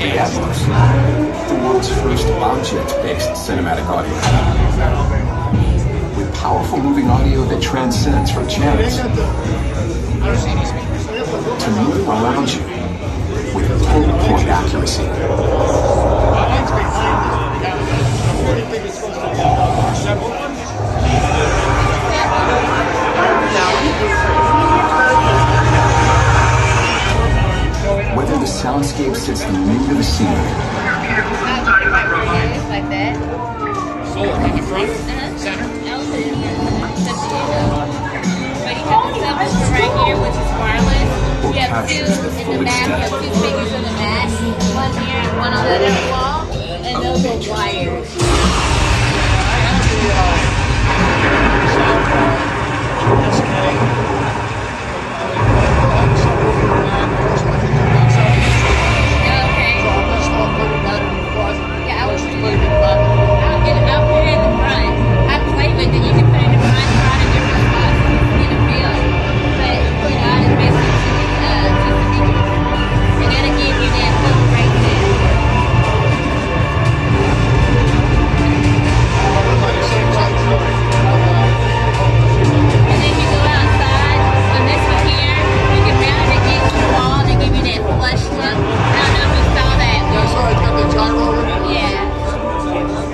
Dolby Atmos, the world's first object-based cinematic audio. With powerful moving audio that transcends from channels to move around you with pinpoint accuracy. Whether the soundscape sits in the mood of the scene, or captures the full extent. One here, one on the other wall, and those are wires.